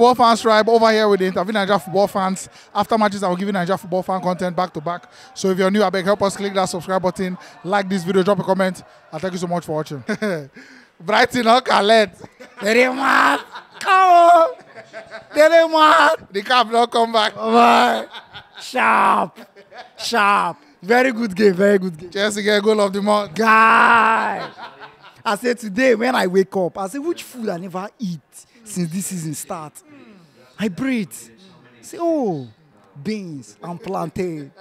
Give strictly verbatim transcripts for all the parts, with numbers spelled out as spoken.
Football Fans Tribe over here with the interview Nigeria football fans. After matches, I will give you Nigeria football fan content back to back. So if you're new, I beg, help us click that subscribe button, like this video, drop a comment. And thank you so much for watching. Brighton or Khaled. They didn't want. Come on. They didn't want. The cap not come back. Come on. Sharp. Sharp. Very good game. Very good game. Chelsea get goal of the month. Guys. I said today when I wake up, I said which food I never eat since this season starts. I breathe. I say, oh, beans and plantain.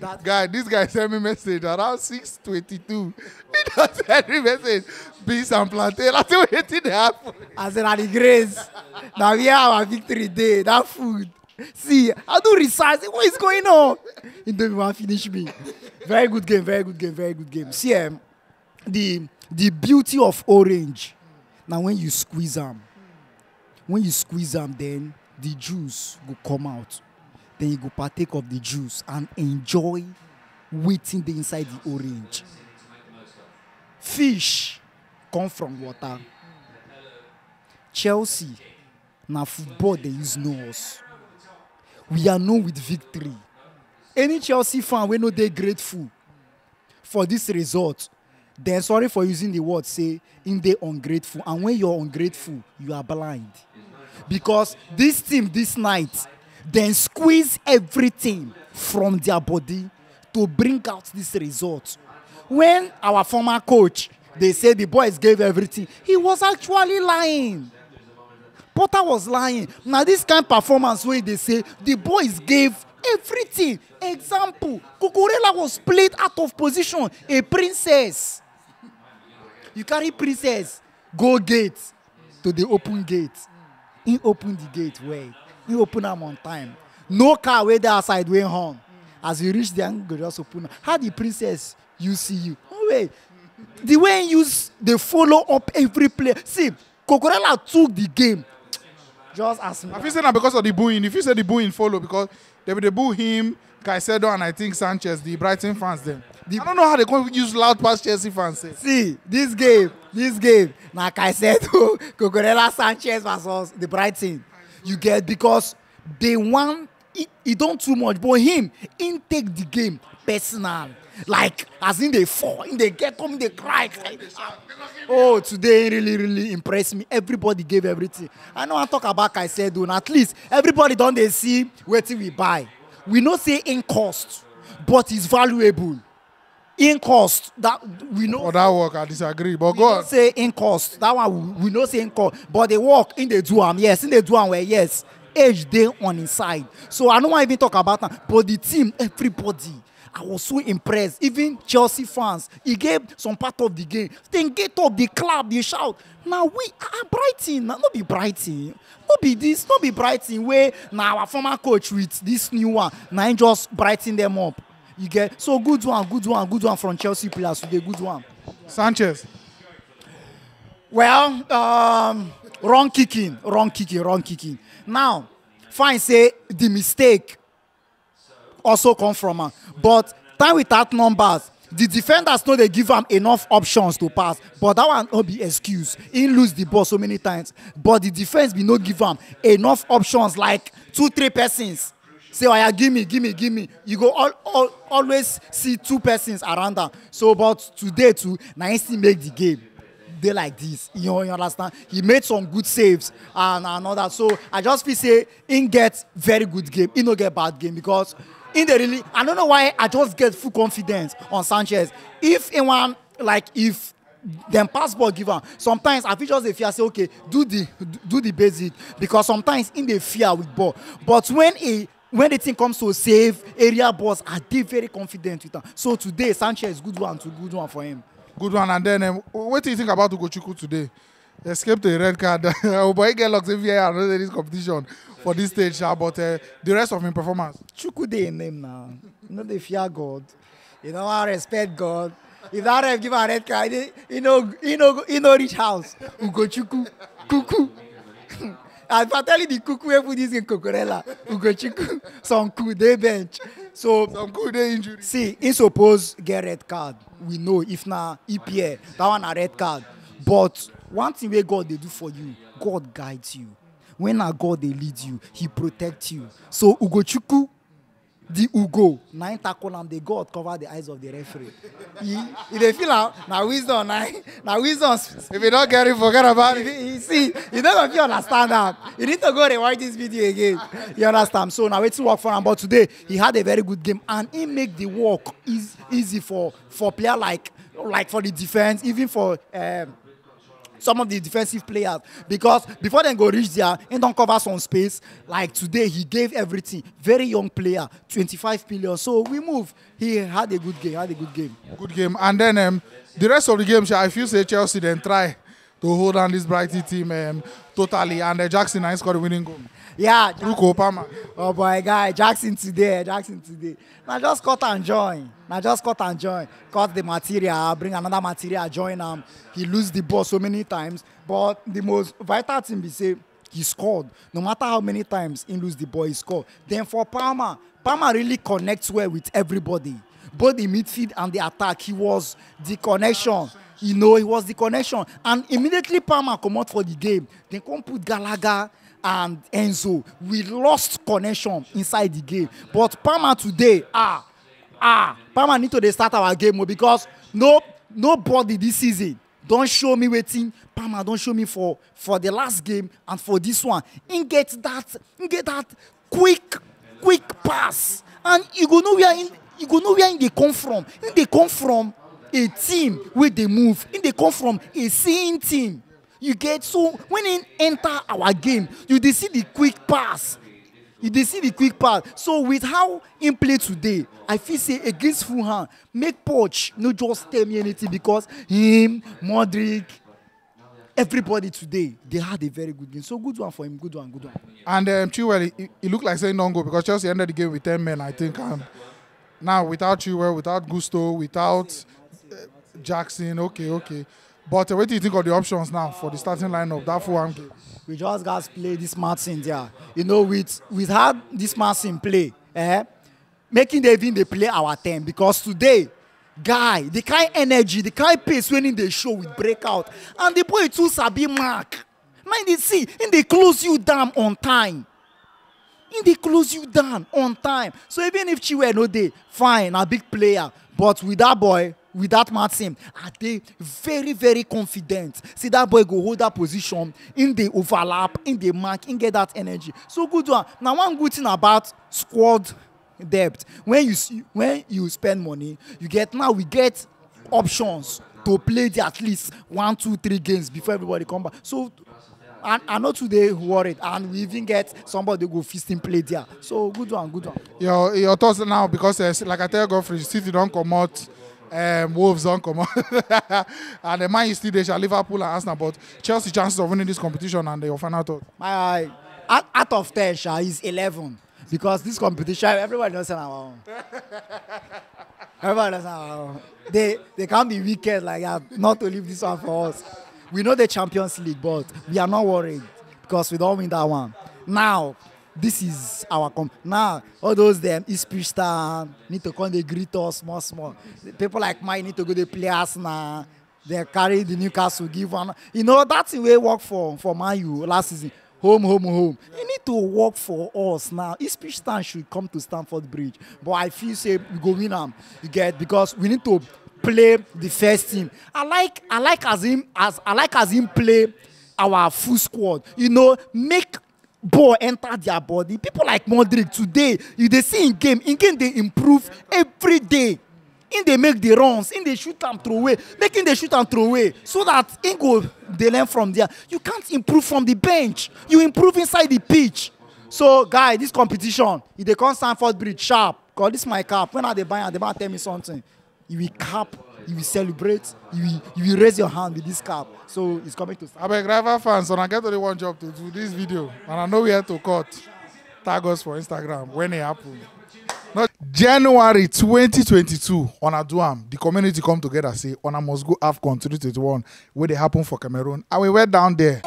That guy, this guy sent me a message around six twenty-two. He sent me a message, beans and plantain. I said, what did happen? I said, at the grace, now we have our victory day, that food. See, I do research, what is going on? He don't even finish me. Very good game, very good game, very good game. See, um, the, the beauty of orange, now when you squeeze them, when you squeeze them, then the juice will come out. Then you go partake of the juice and enjoy waiting inside the orange. Fish come from water. Chelsea, now football, they use nose. We are known with victory. Any Chelsea fan, we know they're grateful for this result. They're sorry for using the word, say, in they ungrateful. And when you're ungrateful, you are blind. Because this team this night, then squeeze everything from their body to bring out this result. When our former coach, they say the boys gave everything, he was actually lying. Potter was lying. Now this kind of performance where they say the boys gave everything. Example, Cucurella was played out of position, a princess. You carry princess, go gate to the open gate. He opened the gate, wait. You open them on time. No car way there outside way home. As you reach the angle, just open. How the princess you see you? No way. The way you they follow up every play. See, Cucurella took the game. Just as me. If you say that because of the booing, if you say the booing follow because they will boo him, Caicedo, and I think Sanchez, the Brighton fans then. The, I don't know how they can use loud past Chelsea fans. Say. See, this game, this game. Now Caicedo, Cucurella, Sanchez versus the Brighton. You get because they want it, it don't too much, but him in take the game personal, like as in they fall, in they get home, they cry. Like, oh, today really, really impressed me. Everybody gave everything. I know I talk about Caicedo, and at least everybody don't they see where we buy. We not say in cost, but it's valuable. In cost that we know. For that work, I disagree. But go on. Say in cost that one we, we know say in cost, but they work in the do am. Yes, in the do am where yes, age day on inside. So I don't want to even talk about that. But the team, everybody, I was so impressed. Even Chelsea fans, he gave some part of the game. Then get up the club, they shout. Now we are Brighton. Now not be Brighton. Not be this. Not be Brighton. Where now our former coach with this new one. Now he just brighten them up. You get so good one, good one, good one from Chelsea players today. Good one, Sanchez. Well, um, wrong kicking, wrong kicking, wrong kicking. Now, fine, say the mistake also come from her, but time without numbers, the defenders know they give him enough options to pass, but that one will be excuse. He lose the ball so many times, but the defense be not give him enough options like two, three persons. Say, oh yeah, give me, give me, give me. You go all, all, always see two persons around them. So, but today too, now he still make the game. They like this, you know, you understand? He made some good saves and, and all that. So, I just feel say, he gets very good game. He don't get bad game because in the really, I don't know why I just get full confidence on Sanchez. If anyone, like if them passport given, sometimes I feel just the fear, say, okay, do the, do the basic because sometimes in the fear with ball. But when he, when the thing comes to save area boss, I did very confident with them. So today, Sanchez, good one, to good one for him. Good one, and then um, what do you think about Ugochukwu today? Escaped a red card. But he get locked in here. I don't know this competition for this stage, but uh, the rest of his performance. Chukwu dey in name now. You know they fear God. You know I respect God. If that ref give a red card, you know, you know, you know, rich house. Ugochukwu, cuckoo. I tell you the cuckoo who put this in Cucurella, Ugochukwu, some coup they bench. So some coup they injury. See, in suppose get red card. We know if na E P L, that one a red card. But one thing where God they do for you, God guides you. When our God they lead you, he protects you. So Ugochukwu, the Ugo, nine tackle and the God cover the eyes of the referee. If they feel out, now wisdom, now wisdom. If you don't get it, forget about it. You see, you don't know you understand that. You need to go rewatch this video again. You understand? So now it's work for him. But today, he had a very good game and he make the work is easy for, for player like, like for the defense, even for um, some of the defensive players, because before they go reach there, they don't cover some space. Like today, he gave everything. Very young player, twenty-five million. So we move. He had a good game. Had a good game. Good game. And then um, the rest of the game, I feel say Chelsea then try to hold on this Brighton team um, totally. And uh, Jackson I scored a winning goal. Yeah, Jackson. Palmer. Oh boy, guy, Jackson today. Jackson today. Now just cut and join. Now just cut and join. Cut the material, bring another material, join him. He lose the ball so many times. But the most vital thing be say he scored. No matter how many times he lose the ball, he scored. Then for Palmer, Palmer really connects well with everybody. Both the midfield and the attack, he was the connection. You know, he was the connection. And immediately Palmer come out for the game. They come put Gallagher and Enzo. We lost connection inside the game. But Palmer today, ah, ah, Palmer need to start our game because no, nobody this season don't show me waiting. Palmer don't show me for, for the last game and for this one. He get that, he get that quick, quick pass. And you go know where in, you go know where they come from. In they come from a team where they move. In they come from a seeing team. You get so when you enter our game, you they see the quick pass. You they see the quick pass. So with how in play today, I feel say against Fulham, make Poch no just tell me anything because him, Modric, everybody today they had a very good game. So good one for him, good one, good one. And um, Chilwell, it, it looked like saying don't go because Chelsea ended the game with ten men, I think. Um, now without Chilwell, without Gusto, without uh, Jackson, okay, okay. But uh, what do you think of the options now for the starting lineup? That Fulham game. We just got to play this match in there. You know, with with how this match in play, eh? Making them even they play our team because today, guy, the kind energy, the kind pace when they show with breakout, and the boy too sabi mark. Man, they see, and they close you down on time. And they close you down on time. So even if she were no day, fine, a big player, but with that boy. With that Martin, are they very, very confident? See that boy go hold that position in the overlap, in the mark, and get that energy. So good one. Now one good thing about squad depth, when you see, when you spend money, you get now we get options to play the at least one, two, three games before everybody come back. So and I know today worried, and we even get somebody go feasting play there. So good one, good one. Your your thoughts now because uh, like I tell Godfrey, City don't come out. Um, Wolves don't come on. And the man is still there, Liverpool and Arsenal, but Chelsea chances of winning this competition and your final thought? My, uh, out of ten, Sha, is eleven. Because this competition, everybody doesn't have our own. Everybody doesn't have our own. They, they can't be wicked like that, not to leave this one for us. We know the Champions League, but we are not worried because we don't win that one. Now, this is our comp. Now, all those them, Ipswich Town, need to come, they greet us small, small. People like mine need to go, they play us now. They carry the Newcastle, give one. You know, that's the way work for, for Man U last season. Home, home, home. You need to work for us now. Ipswich Town should come to Stamford Bridge. But I feel say, we go win them, you get, because we need to play the first team. I like, I like as him, as, I like as him play our full squad. You know, make ball enter their body. People like Modric today, if they see in game, in game they improve every day. In they make the runs, in they shoot and throw away, making the shoot and throw away, so that in go they learn from there. You can't improve from the bench. You improve inside the pitch. So, guy, this competition, if they can't Stamford Bridge sharp, call this my cap. When are they buying? They might tell me something. You will cap. You will celebrate. You will, you will raise your hand with this cap. So it's coming to start. I'm a driver fan, so I get only one job to do this video. And I know we have to cut. Tag us for Instagram when it happens. Not January twenty twenty-two, on Aduam, the community come together, say, on I must go AFCON twenty twenty-one, where they happen for Cameroon. And we went down there.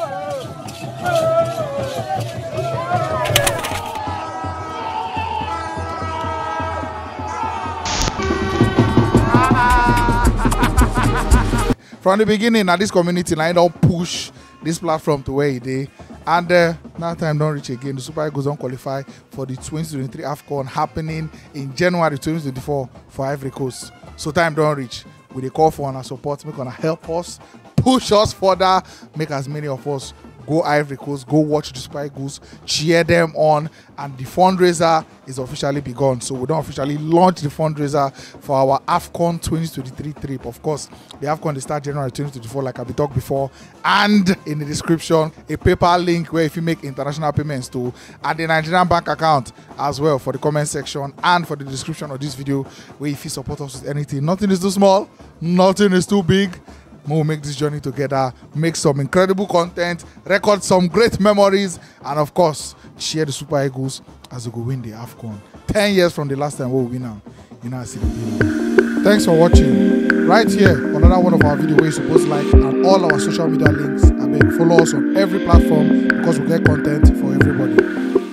From the beginning, at this community, I don't push this platform to where it is. And uh, now time don't reach again. The Super Eagles don't qualify for the twenty twenty-three AFCON happening in January twenty twenty-four for Ivory Coast. So time don't reach. With a call for our support, make gonna help us, push us further, make as many of us go Ivory Coast, go watch the Super Eagles, cheer them on, and the fundraiser is officially begun. So we don't officially launch the fundraiser for our AFCON twenty twenty-three trip. Of course, the AFCON they start January twenty twenty-four, like I've been talked before, and in the description, a PayPal link where if you make international payments to, and the Nigerian bank account as well for the comment section and for the description of this video, where if you support us with anything, nothing is too small, nothing is too big. We'll make this journey together, make some incredible content, record some great memories, and of course, share the Super Eagles as we go win the AFCON. ten years from the last time we'll win now. You know, I see the video. Thanks for watching. Right here, another one of our videos where you're supposed to like, and all our social media links. I mean, follow us on every platform because we get content for everybody.